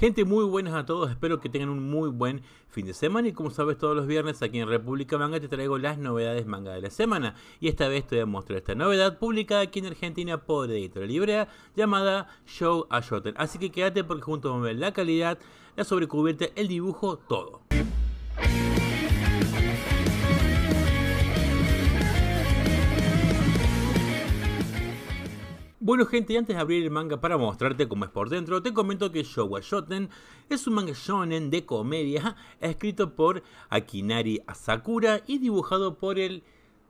Gente, muy buenas a todos, espero que tengan un muy buen fin de semana y como sabes todos los viernes aquí en República Manga te traigo las novedades manga de la semana y esta vez te voy a mostrar esta novedad publicada aquí en Argentina por Editorial Ivrea llamada Show Ha Shoten, así que quédate porque juntos vamos a ver la calidad, la sobrecubierta, el dibujo, todo. Bueno gente, y antes de abrir el manga para mostrarte cómo es por dentro, te comento que Show Ha Shoten es un manga shonen de comedia escrito por Akinari Asakura y dibujado por el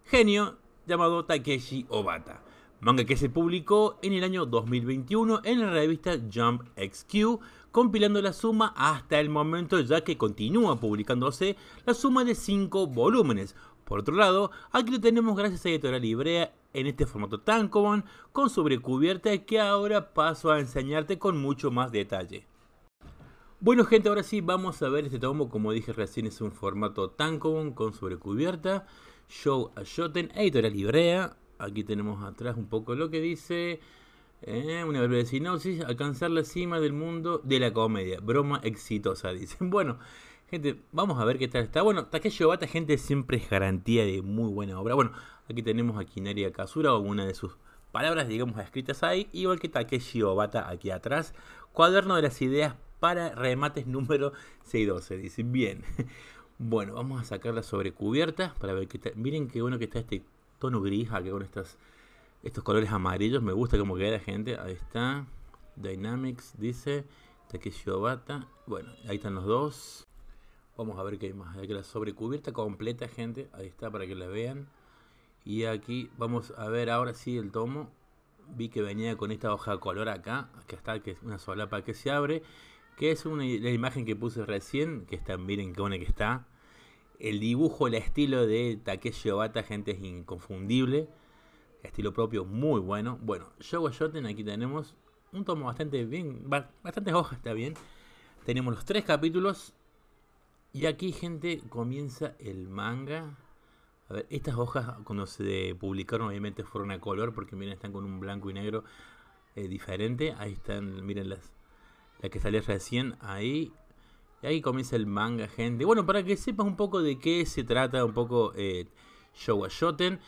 genio llamado Takeshi Obata. Manga que se publicó en el año 2021 en la revista Jump XQ, compilando la suma hasta el momento ya que continúa publicándose la suma de 5 volúmenes. Por otro lado, aquí lo tenemos gracias a Editorial Ivrea en este formato tan común con sobrecubierta que ahora paso a enseñarte con mucho más detalle. Bueno gente, ahora sí vamos a ver este tomo. Como dije recién, es un formato tan común con sobrecubierta. Show Ha Shoten, Editorial Ivrea. Aquí tenemos atrás un poco lo que dice. Una breve sinopsis: alcanzar la cima del mundo de la comedia, broma exitosa, dicen. Bueno gente, vamos a ver qué tal está. Bueno, Takeshi Obata, gente, siempre es garantía de muy buena obra. Bueno, aquí tenemos a Akinari Asakura, o una de sus palabras, digamos, escritas ahí. Igual que Takeshi Obata aquí atrás. Cuaderno de las ideas para remates número 612, dice. Bien. Bueno, vamos a sacar la sobrecubierta para ver qué tal. Miren qué bueno que está este tono gris, que con estos colores amarillos. Me gusta cómo queda, gente. Ahí está. Dynamics, dice Takeshi Obata. Bueno, ahí están los dos. Vamos a ver qué hay más. Aquí la sobrecubierta completa, gente. Ahí está, para que la vean. Y aquí vamos a ver ahora sí el tomo. Vi que venía con esta hoja de color acá. Acá está, que es una solapa que se abre. Que es la imagen que puse recién. Que está, miren qué buena que está. El dibujo, el estilo de Takeshi Obata, gente, es inconfundible. Estilo propio, muy bueno. Bueno, Show Ha Shoten, aquí tenemos un tomo bastante bien. Bastantes hojas, está bien. Tenemos los 3 capítulos. Y aquí, gente, comienza el manga. A ver, estas hojas cuando se publicaron obviamente fueron a color porque miren, están con un blanco y negro diferente. Ahí están, miren las que salió recién ahí. Y ahí comienza el manga, gente. Bueno, para que sepas un poco de qué se trata, un poco Show Ha Shoten.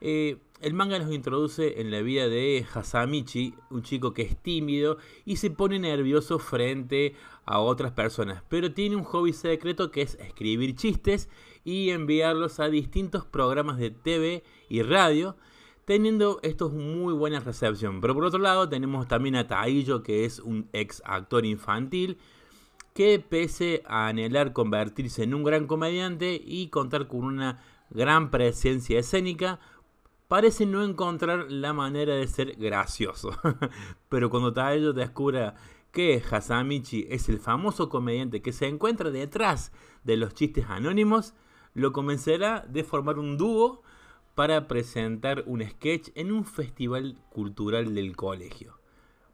El manga nos introduce en la vida de Hasamichi, un chico que es tímido y se pone nervioso frente a otras personas, pero tiene un hobby secreto que es escribir chistes y enviarlos a distintos programas de TV y radio, teniendo estos muy buena recepción. Pero por otro lado tenemos también a Taello, que es un ex actor infantil, que pese a anhelar convertirse en un gran comediante y contar con una gran presencia escénica, parece no encontrar la manera de ser gracioso. Pero cuando Taello descubra que Hasamichi es el famoso comediante que se encuentra detrás de los chistes anónimos, lo convencerá de formar un dúo para presentar un sketch en un festival cultural del colegio.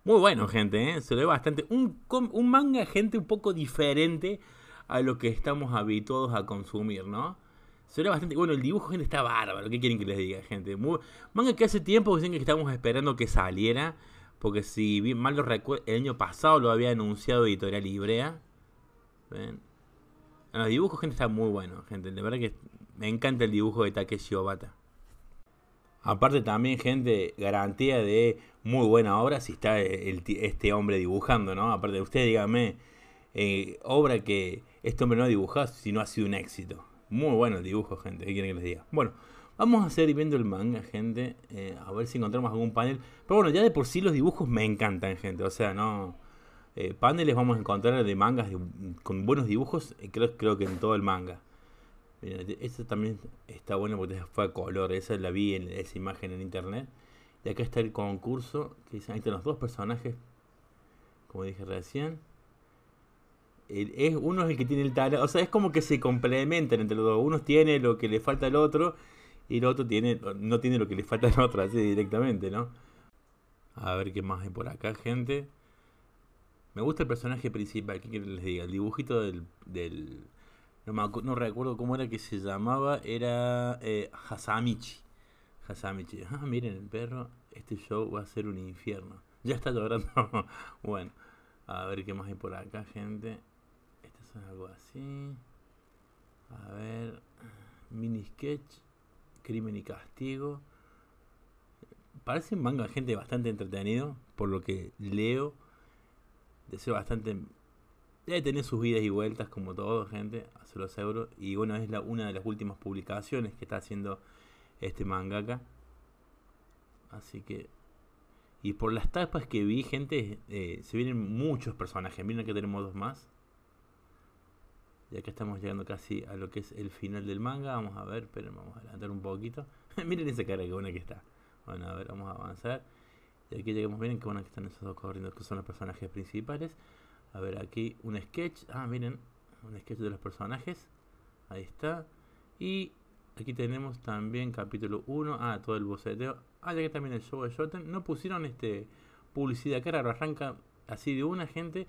Muy bueno, gente, se lo ve bastante. Un manga, gente, un poco diferente a lo que estamos habituados a consumir, ¿no? Se ve bastante bueno, el dibujo, gente, está bárbaro. ¿Qué quieren que les diga, gente? Manga que hace tiempo dicen que estábamos esperando que saliera. Porque si bien mal lo recuerdo, el año pasado lo había anunciado Editorial Ivrea. ¿Ven? Los dibujos, gente, está muy bueno, gente. La verdad que me encanta el dibujo de Takeshi Obata. Aparte también, gente, garantía de muy buena obra si está este hombre dibujando, ¿no? Aparte, usted dígame, obra que este hombre no ha dibujado si no ha sido un éxito. Muy bueno el dibujo, gente, ¿qué quieren que les diga? Bueno, vamos a seguir viendo el manga, gente, a ver si encontramos algún panel. Pero bueno, ya de por sí los dibujos me encantan, gente, o sea, no... paneles vamos a encontrar de mangas con buenos dibujos, creo que en todo el manga. Mira, esta también está buena porque fue a color, esa la vi en esa imagen en internet. Y acá está el concurso, que dicen, ahí están los dos personajes, como dije recién. Uno es el que tiene el talento, o sea, es como que se complementan entre los dos. Uno tiene lo que le falta al otro y el otro no tiene lo que le falta al otro, así directamente, ¿no? A ver qué más hay por acá, gente. Me gusta el personaje principal, ¿qué les diga? El dibujito del no recuerdo cómo era que se llamaba, era Hasamichi. Ah, miren el perro, este show va a ser un infierno. Ya está logrando. Bueno. A ver qué más hay por acá, gente. Estas son algo así. A ver. Mini sketch. Crimen y castigo. Parece un manga, gente, bastante entretenido. Por lo que leo. Deseo bastante. Debe tener sus idas y vueltas, como todo, gente. A solo seguro. Y bueno, es una de las últimas publicaciones que está haciendo este mangaka. Así que. Y por las tapas que vi, gente, se vienen muchos personajes. Miren que tenemos dos más. Y acá estamos llegando casi a lo que es el final del manga. Vamos a ver, pero vamos a adelantar un poquito. Miren esa cara que buena que está. Bueno, a ver, vamos a avanzar. Y aquí llegamos, miren que buena que están esos dos corriendo, que son los personajes principales. A ver, aquí un sketch. Ah, miren, un sketch de los personajes. Ahí está. Y aquí tenemos también capítulo 1. Ah, todo el boceteo. Ah, ya que también el show de Shoten. No pusieron publicidad cara, lo arranca así de una, gente.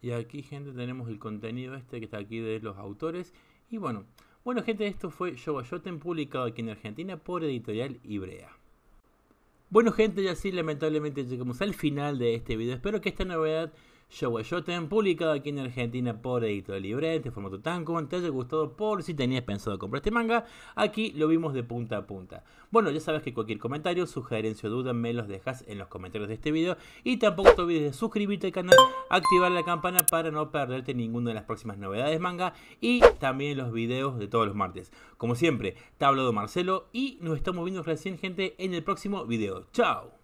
Y aquí, gente, tenemos el contenido que está aquí de los autores. Y bueno, gente, esto fue Show Ha Shoten, publicado aquí en Argentina por Editorial Ivrea. Bueno, gente, y así lamentablemente llegamos al final de este video. Espero que esta novedad, Show Ha Shoten, publicado aquí en Argentina por Editorial Ivrea, este formato tan común, te haya gustado. Por si tenías pensado comprar este manga, aquí lo vimos de punta a punta. Bueno, ya sabes que cualquier comentario, sugerencia o duda me los dejas en los comentarios de este video. Y tampoco te olvides de suscribirte al canal, activar la campana para no perderte ninguna de las próximas novedades manga y también los videos de todos los martes. Como siempre, te hablo de Marcelo y nos estamos viendo recién, gente, en el próximo video. ¡Chao!